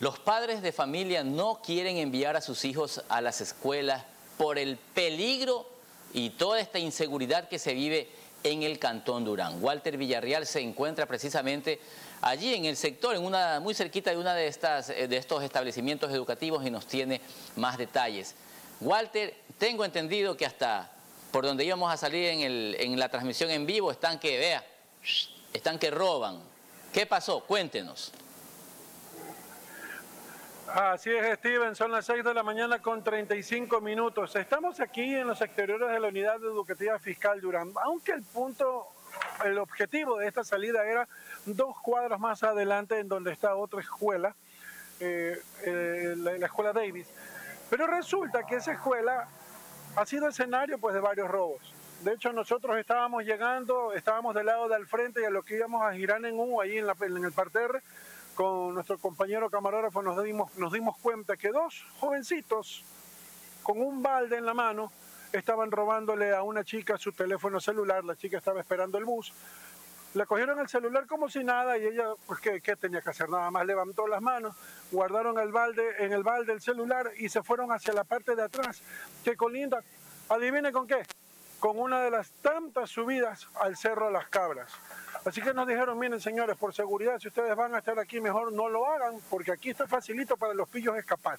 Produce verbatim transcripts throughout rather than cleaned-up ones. Los padres de familia no quieren enviar a sus hijos a las escuelas por el peligro y toda esta inseguridad que se vive en el Cantón Durán. Walter Villarreal se encuentra precisamente allí en el sector, en una, muy cerquita de uno de, de estos establecimientos educativos y nos tiene más detalles. Walter, tengo entendido que hasta por donde íbamos a salir en, el, en la transmisión en vivo están que, vea, están que roban. ¿Qué pasó? Cuéntenos. Así es, Steven, son las seis de la mañana con treinta y cinco minutos. Estamos aquí en los exteriores de la Unidad Educativa Fiscal Durán, aunque el punto, el objetivo de esta salida era dos cuadras más adelante en donde está otra escuela, eh, eh, la, la Escuela Davis. Pero resulta que esa escuela ha sido escenario pues, de varios robos. De hecho, nosotros estábamos llegando, estábamos del lado del frente y a lo que íbamos a girar en U, ahí en, la, en el parterre, con nuestro compañero camarógrafo nos dimos, nos dimos cuenta que dos jovencitos con un balde en la mano estaban robándole a una chica su teléfono celular. La chica estaba esperando el bus, le cogieron el celular como si nada y ella, pues ¿qué, qué tenía que hacer? Nada más levantó las manos, guardaron el balde, en el balde el celular y se fueron hacia la parte de atrás que colinda, adivine con qué, con una de las tantas subidas al Cerro Las Cabras. Así que nos dijeron, miren señores, por seguridad, si ustedes van a estar aquí, mejor no lo hagan, porque aquí está facilito para los pillos escapar.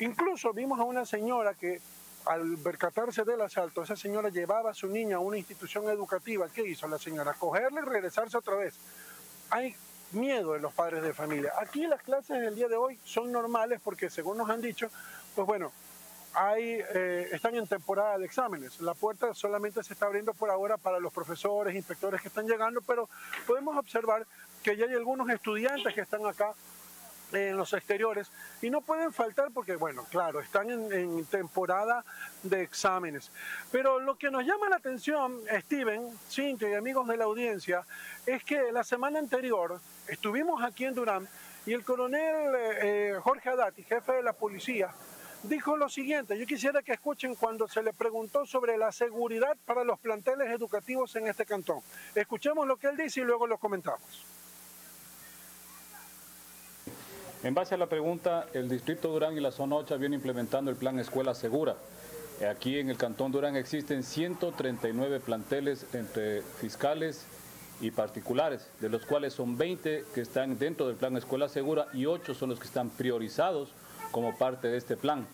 Incluso vimos a una señora que, al percatarse del asalto, esa señora llevaba a su niña a una institución educativa. ¿Qué hizo la señora? Cogerla y regresarse otra vez. Hay miedo en los padres de familia. Aquí las clases del día de hoy son normales porque, según nos han dicho, pues bueno, Hay, eh, están en temporada de exámenes. La puerta solamente se está abriendo por ahora para los profesores, inspectores que están llegando, pero podemos observar que ya hay algunos estudiantes que están acá eh, en los exteriores y no pueden faltar porque, bueno, claro, están en, en temporada de exámenes. Pero lo que nos llama la atención, Steven, Cintia y amigos de la audiencia, es que la semana anterior estuvimos aquí en Durán y el coronel eh, Jorge Adati, jefe de la policía, dijo lo siguiente. Yo quisiera que escuchen cuando se le preguntó sobre la seguridad para los planteles educativos en este cantón. Escuchemos lo que él dice y luego lo comentamos. En base a la pregunta, el Distrito Durán y la Zona ocho vienen implementando el Plan Escuela Segura. Aquí en el Cantón Durán existen ciento treinta y nueve planteles entre fiscales y particulares, de los cuales son veinte que están dentro del Plan Escuela Segura y ocho son los que están priorizados como parte de este plan.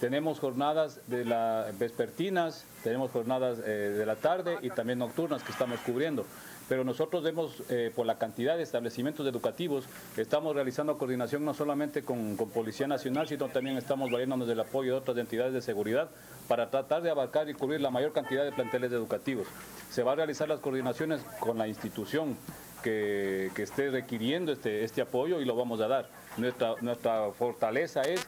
Tenemos jornadas de la vespertinas, tenemos jornadas eh, de la tarde y también nocturnas que estamos cubriendo. Pero nosotros vemos, eh, por la cantidad de establecimientos educativos, estamos realizando coordinación no solamente con, con Policía Nacional, sino también estamos valiéndonos del apoyo de otras entidades de seguridad para tratar de abarcar y cubrir la mayor cantidad de planteles educativos. Se va a realizar las coordinaciones con la institución que, que esté requiriendo este, este apoyo y lo vamos a dar. Nuestra, nuestra fortaleza es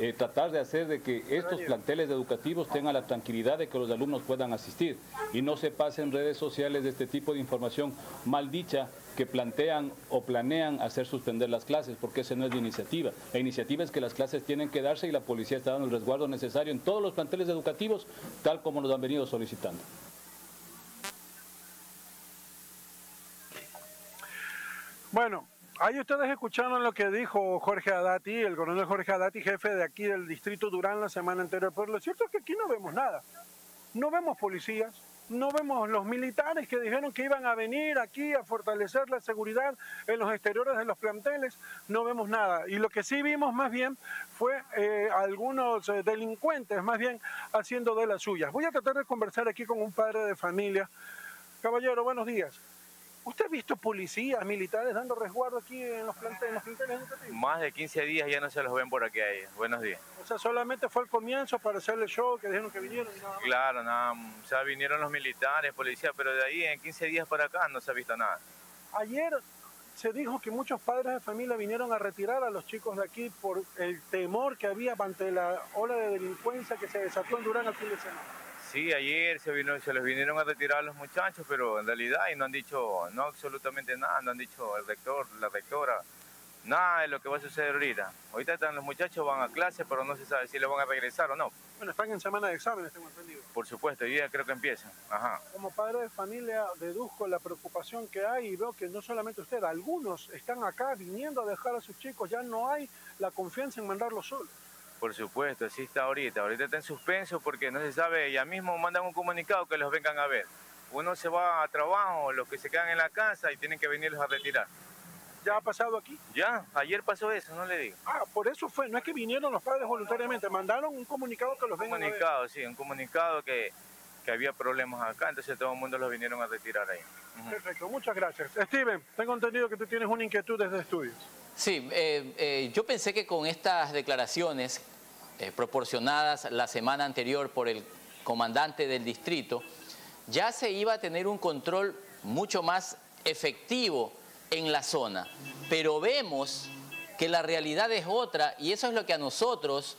eh, tratar de hacer de que estos planteles educativos tengan la tranquilidad de que los alumnos puedan asistir y no se pasen redes sociales de este tipo de información maldicha que plantean o planean hacer suspender las clases, porque esa no es la iniciativa. La iniciativa es que las clases tienen que darse y la policía está dando el resguardo necesario en todos los planteles educativos, tal como nos han venido solicitando. Bueno, ahí ustedes escucharon lo que dijo Jorge Adati, el coronel Jorge Adati, jefe de aquí del Distrito Durán la semana anterior. Pero lo cierto es que aquí no vemos nada. No vemos policías, no vemos los militares que dijeron que iban a venir aquí a fortalecer la seguridad en los exteriores de los planteles. No vemos nada. Y lo que sí vimos más bien fue eh, algunos eh, delincuentes más bien haciendo de las suyas. Voy a tratar de conversar aquí con un padre de familia. Caballero, buenos días. ¿Usted ha visto policías, militares dando resguardo aquí en los planteles, en los planteles educativos? Más de quince días ya no se los ven por aquí a ellos. Buenos días. O sea, solamente fue al comienzo para hacerle show, que dijeron que vinieron y nada más. Claro, nada, o sea, vinieron los militares, policías, pero de ahí en quince días para acá no se ha visto nada. Ayer se dijo que muchos padres de familia vinieron a retirar a los chicos de aquí por el temor que había ante la ola de delincuencia que se desató en Durán al fin de semana. Sí, ayer se, vino, se les vinieron a retirar a los muchachos, pero en realidad y no han dicho no absolutamente nada, no han dicho el rector, la rectora, Nada de lo que va a suceder ahorita. Ahorita están los muchachos, van a clase, pero no se sabe si le van a regresar o no. Bueno, están en semana de exámenes, tengo entendido. Por supuesto, hoy día creo que empiezan. Ajá. Como padre de familia, deduzco la preocupación que hay y veo que no solamente usted, algunos están acá viniendo a dejar a sus chicos, ya no hay la confianza en mandarlos solos. Por supuesto, así está ahorita. Ahorita está en suspenso porque no se sabe, ya mismo mandan un comunicado que los vengan a ver. Uno se va a trabajo, los que se quedan en la casa y tienen que venirlos a retirar. ¿Ya ha pasado aquí? Ya, ayer pasó eso, no le digo. Ah, por eso fue, no es que vinieron los padres voluntariamente, mandaron un comunicado que los vengan a ver. Un comunicado, sí, un comunicado que, que había problemas acá, entonces todo el mundo los vinieron a retirar ahí. Uh-huh. Perfecto, muchas gracias. Steven, tengo entendido que tú tienes una inquietud desde estudios. Sí, eh, eh, yo pensé que con estas declaraciones eh, proporcionadas la semana anterior por el comandante del distrito, ya se iba a tener un control mucho más efectivo en la zona, pero vemos que la realidad es otra y eso es lo que a nosotros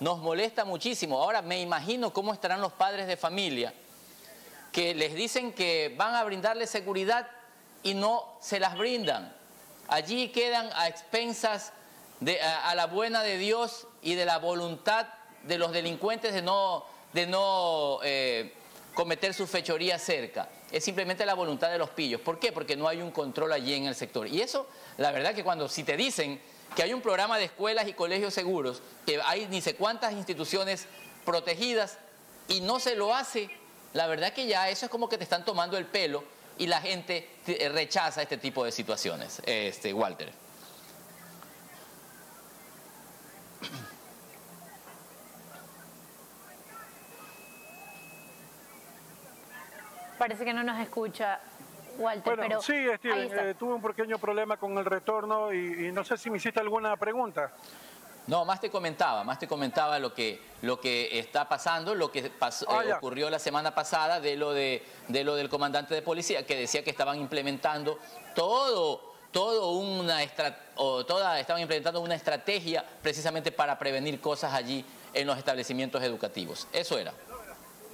nos molesta muchísimo. Ahora me imagino cómo estarán los padres de familia que les dicen que van a brindarles seguridad y no se las brindan. Allí quedan a expensas de, a, a la buena de Dios y de la voluntad de los delincuentes de no, de no eh, cometer su fechoría cerca. Es simplemente la voluntad de los pillos. ¿Por qué? Porque no hay un control allí en el sector. Y eso, la verdad que cuando, si te dicen que hay un programa de escuelas y colegios seguros, que hay ni sé cuántas instituciones protegidas y no se lo hace, la verdad que ya eso es como que te están tomando el pelo y la gente rechaza este tipo de situaciones. Este, Walter. Parece que no nos escucha, Walter, bueno, pero... Sí, Steven, eh, tuve un pequeño problema con el retorno y, y no sé si me hiciste alguna pregunta. No, más te comentaba, más te comentaba lo que, lo que está pasando, lo que pasó, ah, eh, ocurrió la semana pasada de lo, de, de lo del comandante de policía, que decía que estaban implementando todo, todo una, estra, o toda, estaban implementando una estrategia precisamente para prevenir cosas allí en los establecimientos educativos. Eso era.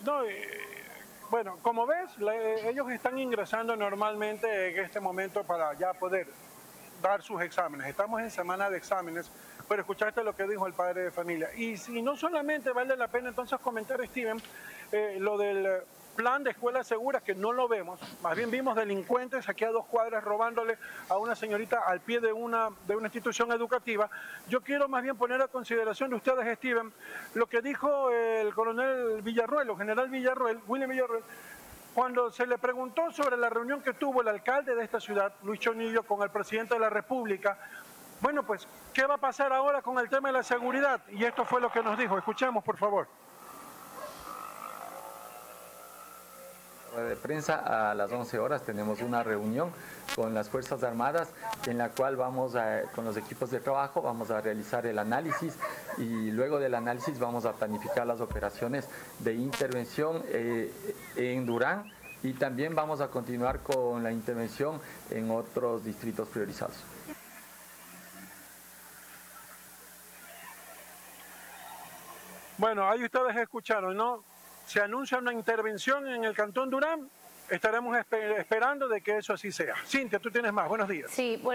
No, eh... Bueno, como ves, le, ellos están ingresando normalmente en este momento para ya poder dar sus exámenes. Estamos en semana de exámenes, pero escuchaste lo que dijo el padre de familia. Y, y no solamente vale la pena entonces comentar, Steven, eh, lo del plan de escuelas seguras, que no lo vemos. Más bien vimos delincuentes aquí a dos cuadras robándole a una señorita al pie de una, de una institución educativa. Yo quiero más bien poner a consideración de ustedes, Steven, lo que dijo el coronel Villarruel, o general Villarruel, William Villarruel, cuando se le preguntó sobre la reunión que tuvo el alcalde de esta ciudad, Luis Chonillo, con el presidente de la República. Bueno, pues, ¿qué va a pasar ahora con el tema de la seguridad? Y esto fue lo que nos dijo. Escuchemos, por favor. De prensa a las once horas tenemos una reunión con las Fuerzas Armadas en la cual vamos a, con los equipos de trabajo vamos a realizar el análisis y luego del análisis vamos a planificar las operaciones de intervención eh, en Durán y también vamos a continuar con la intervención en otros distritos priorizados. Bueno, ahí ustedes escucharon, ¿no? Se anuncia una intervención en el Cantón Durán, estaremos esper- esperando de que eso así sea. Cintia, tú tienes más, buenos días. Sí, bueno.